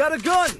Got a gun!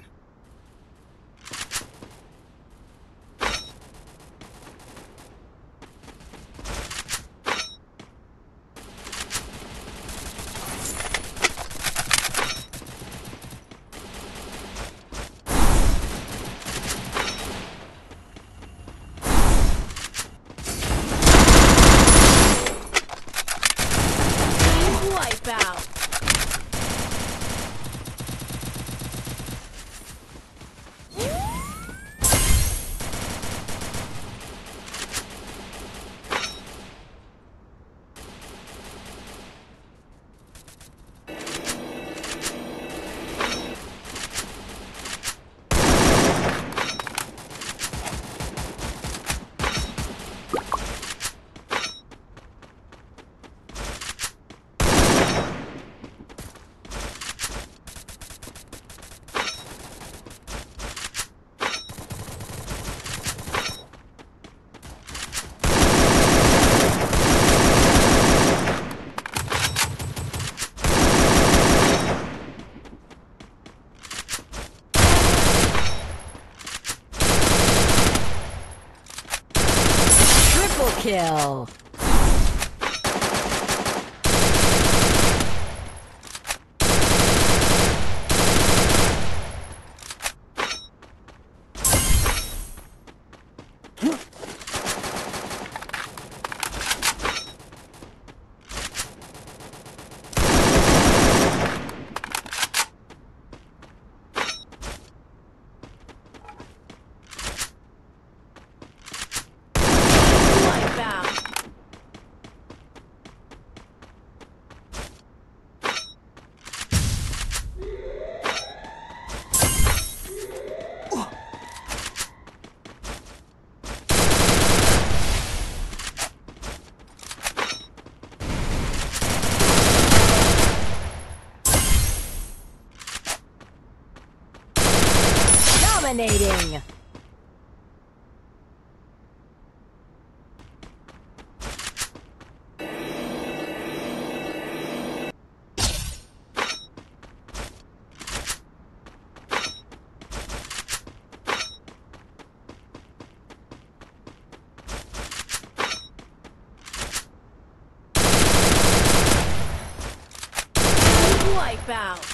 Kill. Dominating. Wipeout.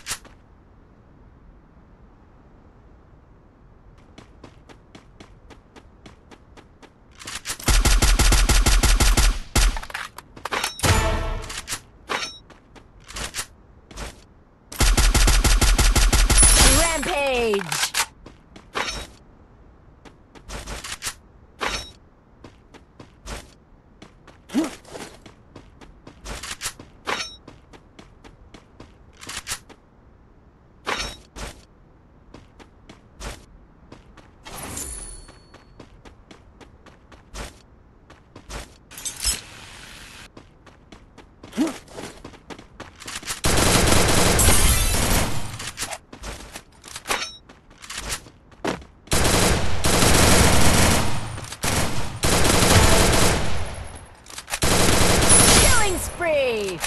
Spree!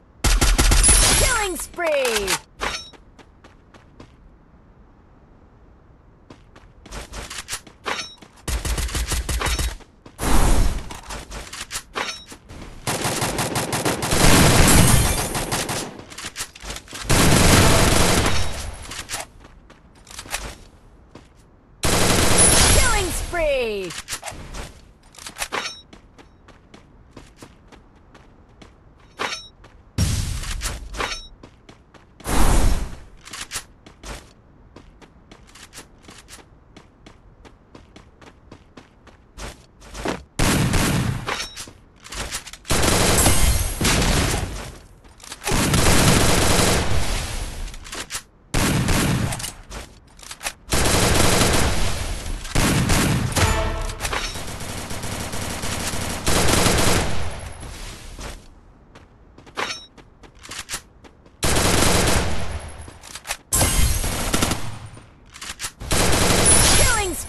Killing spree!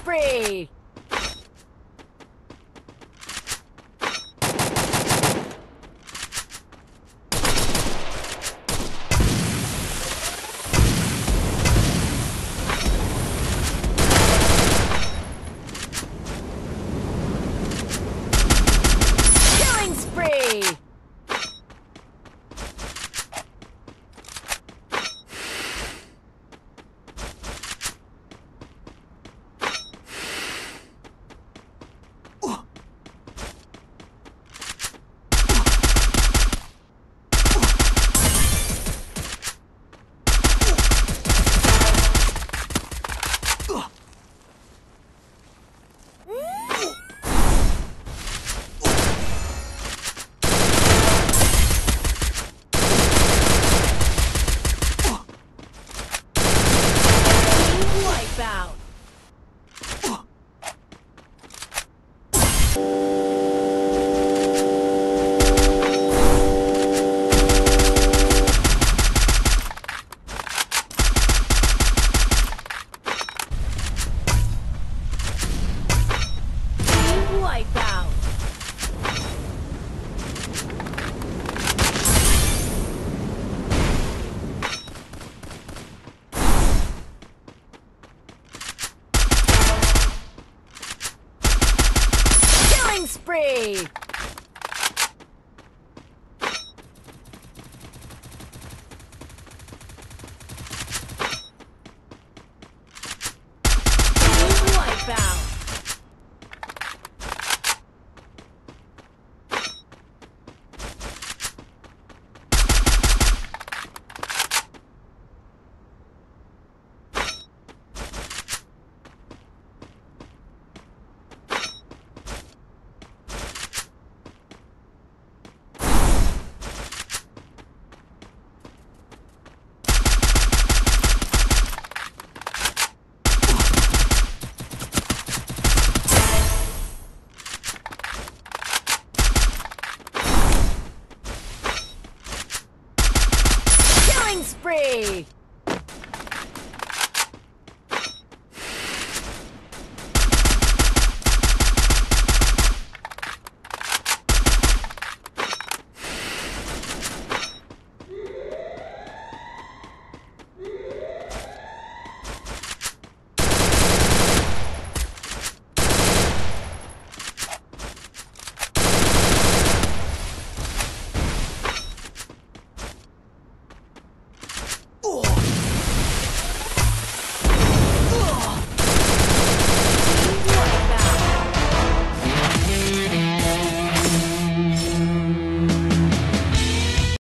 Free! Free! Spree! Wipe out!